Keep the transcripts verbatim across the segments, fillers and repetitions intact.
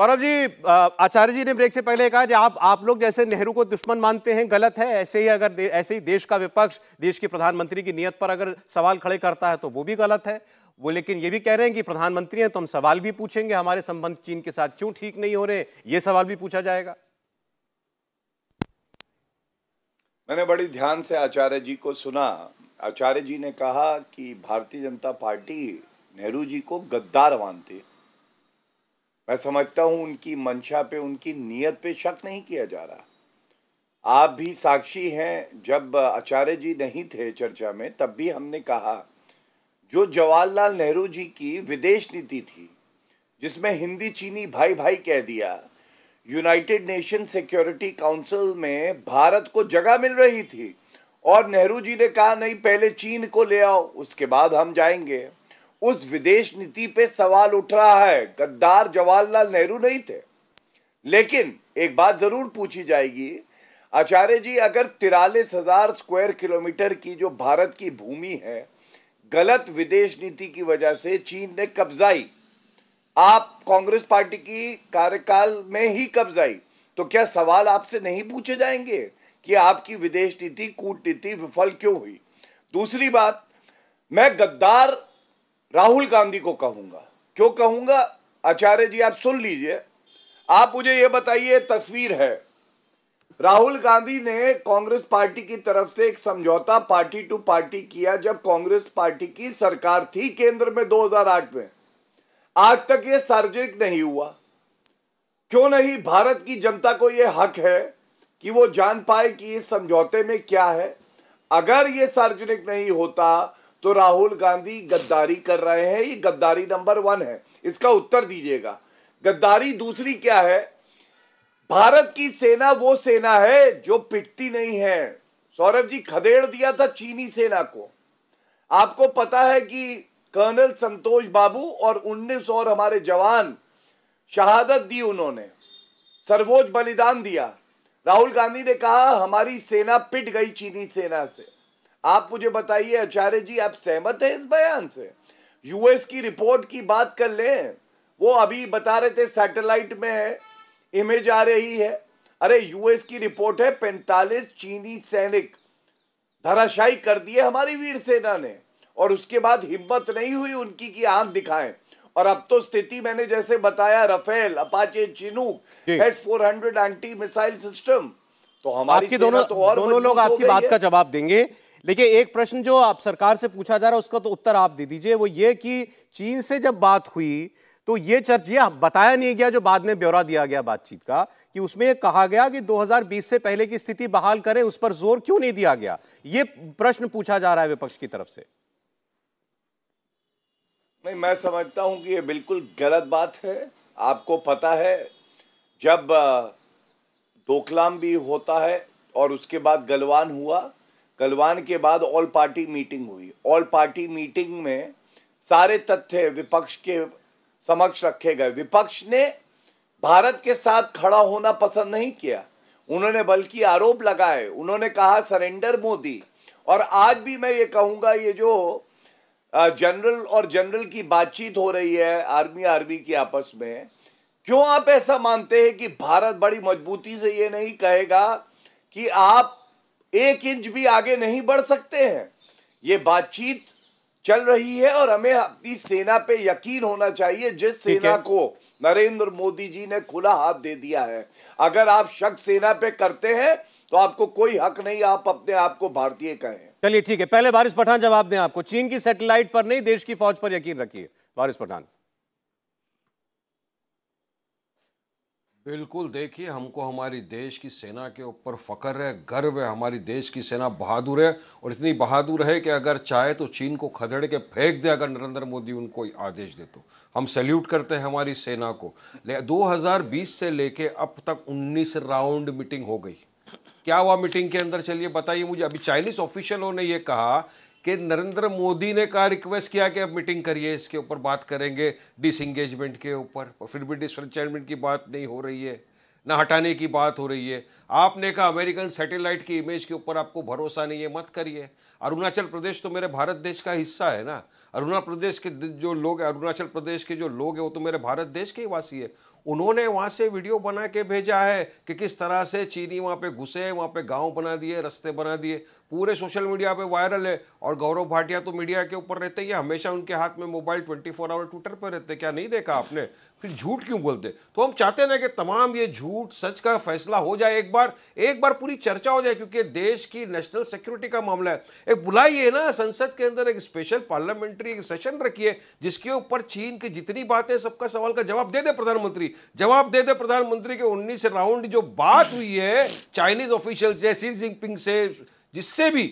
सौरभ जी, आचार्य जी ने ब्रेक से पहले कहा कि आप आप लोग जैसे नेहरू को दुश्मन मानते हैं, गलत है। ऐसे ही अगर दे, ऐसे ही देश का विपक्ष देश के प्रधानमंत्री की नीयत पर अगर सवाल खड़े करता है तो वो भी गलत है। वो लेकिन ये भी कह रहे हैं कि प्रधानमंत्री हैं तो हम सवाल भी पूछेंगे, हमारे संबंध चीन के साथ क्यों ठीक नहीं हो रहे, ये सवाल भी पूछा जाएगा। मैंने बड़ी ध्यान से आचार्य जी को सुना। आचार्य जी ने कहा कि भारतीय जनता पार्टी नेहरू जी को गद्दार मानती है। मैं समझता हूं उनकी मंशा पे, उनकी नीयत पे शक नहीं किया जा रहा। आप भी साक्षी हैं, जब आचार्य जी नहीं थे चर्चा में तब भी हमने कहा जो जवाहरलाल नेहरू जी की विदेश नीति थी जिसमें हिंदी चीनी भाई भाई कह दिया, यूनाइटेड नेशन सिक्योरिटी काउंसिल में भारत को जगह मिल रही थी और नेहरू जी ने कहा नहीं पहले चीन को ले आओ उसके बाद हम जाएंगे। उस विदेश नीति पे सवाल उठ रहा है। गद्दार जवाहरलाल नेहरू नहीं थे। लेकिन एक बात जरूर पूछी जाएगी आचार्य जी, अगर तिरालीस हजार स्क्वायर किलोमीटर की जो भारत की भूमि है गलत विदेश नीति की वजह से चीन ने कब्जाई, आप कांग्रेस पार्टी की कार्यकाल में ही कब्जाई, तो क्या सवाल आपसे नहीं पूछे जाएंगे कि आपकी विदेश नीति कूटनीति विफल क्यों हुई? दूसरी बात, मैं गद्दार राहुल गांधी को कहूंगा। क्यों कहूंगा? आचार्य जी आप सुन लीजिए। आप मुझे ये बताइए, तस्वीर है, राहुल गांधी ने कांग्रेस पार्टी की तरफ से एक समझौता पार्टी टू पार्टी किया जब कांग्रेस पार्टी की सरकार थी केंद्र में दो हज़ार आठ में। आज तक ये सार्वजनिक नहीं हुआ। क्यों नहीं? भारत की जनता को ये हक है कि वो जान पाए कि इस समझौते में क्या है। अगर ये सार्वजनिक नहीं होता तो राहुल गांधी गद्दारी कर रहे हैं। ये गद्दारी नंबर वन है, इसका उत्तर दीजिएगा। गद्दारी दूसरी क्या है? भारत की सेना वो सेना है जो पिटती नहीं है। सौरभ जी, खदेड़ दिया था चीनी सेना को। आपको पता है कि कर्नल संतोष बाबू और उन्नीस और हमारे जवान शहादत दी, उन्होंने सर्वोच्च बलिदान दिया। राहुल गांधी ने कहा हमारी सेना पिट गई चीनी सेना से। आप मुझे बताइए आचार्य जी, आप सहमत हैं इस बयान से? यूएस की रिपोर्ट की बात कर लें, वो अभी बता रहे थे सैटेलाइट में है, इमेज आ रही है। अरे यूएस की रिपोर्ट है पैंतालीस चीनी सैनिक धराशायी कर दिए हमारी वीर सेना ने, और उसके बाद हिम्मत नहीं हुई उनकी कि आंख दिखाएं। और अब तो स्थिति मैंने जैसे बताया, Rafale, Apache, Chinook, S four hundred anti missile system, तो हमारी आपकी दोनों तो और दोनों लोग आपकी बात का जवाब देंगे। लेकिन एक प्रश्न जो आप सरकार से पूछा जा रहा है उसका तो उत्तर आप दे दीजिए, वो ये कि चीन से जब बात हुई तो ये चर्चा बताया नहीं गया, जो बाद में ब्यौरा दिया गया बातचीत का, कि उसमें कहा गया कि दो हज़ार बीस से पहले की स्थिति बहाल करें, उस पर जोर क्यों नहीं दिया गया? ये प्रश्न पूछा जा रहा है विपक्ष की तरफ से। नहीं, मैं समझता हूं कि ये बिल्कुल गलत बात है। आपको पता है जब दोकलाम भी होता है और उसके बाद गलवान हुआ, गलवान के बाद ऑल पार्टी मीटिंग हुई। ऑल पार्टी मीटिंग में सारे तथ्य विपक्ष के समक्ष रखे गए। विपक्ष ने भारत के साथ खड़ा होना पसंद नहीं किया, उन्होंने बल्कि आरोप लगाए, उन्होंने कहा सरेंडर मोदी। और आज भी मैं ये कहूँगा, ये जो जनरल और जनरल की बातचीत हो रही है, आर्मी आर्मी की आपस में, क्यों आप ऐसा मानते हैं कि भारत बड़ी मजबूती से ये नहीं कहेगा कि आप एक इंच भी आगे नहीं बढ़ सकते हैं? ये बातचीत चल रही है और हमें अपनी सेना पे यकीन होना चाहिए, जिस सेना को नरेंद्र मोदी जी ने खुला हाथ दे दिया है। अगर आप शक सेना पे करते हैं तो आपको कोई हक नहीं आप अपने आप को भारतीय कहें। चलिए ठीक है, पहले वारिस पठान जवाब दें। आपको चीन की सैटेलाइट पर नहीं, देश की फौज पर यकीन रखिए। वारिस पठान, बिल्कुल देखिए, हमको हमारी देश की सेना के ऊपर फ़ख्र है, गर्व है। हमारी देश की सेना बहादुर है और इतनी बहादुर है कि अगर चाहे तो चीन को खदेड़ के फेंक दे अगर नरेंद्र मोदी उनको आदेश दे तो। हम सैल्यूट करते हैं हमारी सेना को। दो हज़ार बीस से लेके अब तक उन्नीस राउंड मीटिंग हो गई। क्या हुआ मीटिंग के अंदर, चलिए बताइए मुझे। अभी चाइनीज़ ऑफिशियलों ने यह कहा कि नरेंद्र मोदी ने कहा, रिक्वेस्ट किया कि अब मीटिंग करिए, इसके ऊपर बात करेंगे डिसएंगेजमेंट के ऊपर, और फिर भी डिसएंगेजमेंट की बात नहीं हो रही है, ना हटाने की बात हो रही है। आपने कहा अमेरिकन सैटेलाइट की इमेज के ऊपर आपको भरोसा नहीं है, मत करिए। अरुणाचल प्रदेश तो मेरे भारत देश का हिस्सा है ना। अरुणाचल प्रदेश के जो लोग अरुणाचल प्रदेश के जो लोग हैं वो तो मेरे भारत देश के ही वासी है। उन्होंने वहाँ से वीडियो बना के भेजा है कि किस तरह से चीनी वहाँ पे घुसे, वहाँ पे गांव बना दिए, रास्ते बना दिए, पूरे सोशल मीडिया पे वायरल है। और गौरव भाटिया तो मीडिया के ऊपर रहते ही, हमेशा उनके हाथ में मोबाइल चौबीस आवर ट्विटर पे रहते। क्या नहीं देखा आपने? फिर झूठ क्यों बोलते? तो हम चाहते ना कि तमाम ये झूठ सच का फैसला हो जाए, एक बार एक बार पूरी चर्चा हो जाए, क्योंकि देश की नेशनल सिक्योरिटी का मामला है। एक बुलाइए ना संसद के अंदर, एक स्पेशल पार्लियामेंट्री सेशन रखिए जिसके ऊपर चीन की जितनी बातें, सबका सवाल का जवाब दे दे प्रधानमंत्री, जवाब दे दे प्रधानमंत्री के उन्नीस राउंड जो बात हुई है चाइनीज ऑफिशियल से, शी जिनपिंग से, जिससे भी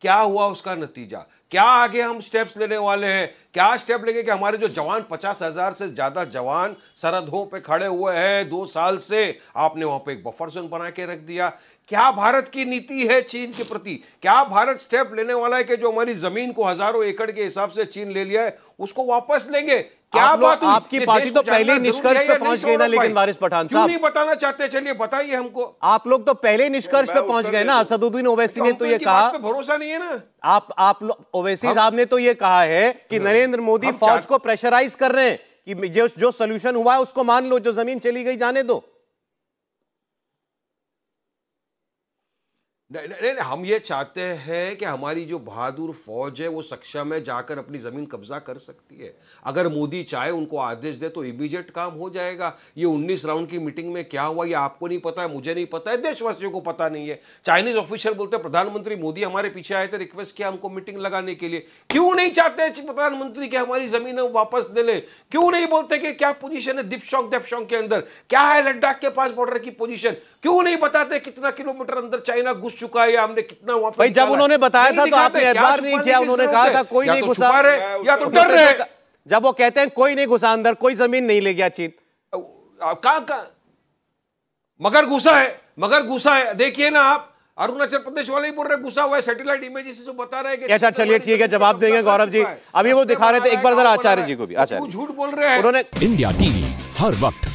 क्या हुआ उसका नतीजा, क्या आगे हम स्टेप्स लेने वाले हैं, क्या स्टेप लेंगे कि हमारे जो जवान पचास हजार से ज्यादा जवान सरहदों पे खड़े हुए हैं दो साल से, आपने वहां पे एक बफर जोन बना के रख दिया। क्या भारत की नीति है चीन के प्रति? क्या भारत स्टेप लेने वाला है कि जो हमारी जमीन को हजारों एकड़ के हिसाब से चीन ले लिया है उसको वापस लेंगे? क्या आप बात आपकी पार्टी तो पहले निष्कर्ष पे पहुंच गई ना, लेकिन वारिस पठान साहब नहीं बताना चाहते? चलिए बताइए हमको। आप लोग तो पहले निष्कर्ष पे पहुंच गए ना। असदुद्दीन ओवैसी ने तो ये कहा, भरोसा नहीं है ना आप आप ओवैसी साहब ने तो ये कहा है कि नरेंद्र मोदी फौज को प्रेशराइज कर रहे हैं कि जो जो सोल्यूशन हुआ है उसको मान लो, जो जमीन चली गई जाने दो। नहीं, नहीं, नहीं, हम ये चाहते हैं कि हमारी जो बहादुर फौज है वो सक्षम है जाकर अपनी ज़मीन कब्जा कर सकती है। अगर मोदी चाहे उनको आदेश दे तो इमीडिएट काम हो जाएगा। ये उन्नीस राउंड की मीटिंग में क्या हुआ ये आपको नहीं पता है, मुझे नहीं पता है, देशवासियों को पता नहीं है। चाइनीज ऑफिशियल बोलते हैं प्रधानमंत्री मोदी हमारे पीछे आए थे, रिक्वेस्ट किया हमको मीटिंग लगाने के लिए। क्यों नहीं चाहते प्रधानमंत्री कि हमारी ज़मीन है वापस ले लें? क्यों नहीं बोलते कि क्या पोजीशन है देपशोंग देपशोंग के अंदर, क्या है लद्दाख के पास बॉर्डर की पोजीशन? क्यों नहीं बताते कितना किलोमीटर अंदर चाइना घुस चुका है, हमने कितना वहां पर? जब उन्होंने बताया था तो आपने एतबार नहीं किया। उन्होंने कहा था कोई नहीं घुसा, या तो डर रहे। जब वो कहते हैं कोई नहीं घुसा अंदर, कोई जमीन नहीं ले गया चीन, कहां कहां मगर घुसा है, मगर घुसा है। देखिए ना आप, अरुणाचल प्रदेश वाले ही बोल रहे घुसा हुआ है, सैटेलाइट इमेजेस से जो बता रहे हैं। अच्छा चलिए ठीक है, जवाब देंगे गौरव जी। अभी वो दिखा रहे थे, एक बार जरा आचार्य जी को भी। आचार्य झूठ बोल रहे हैं उन्होंने। इंडिया टीवी हर वक्त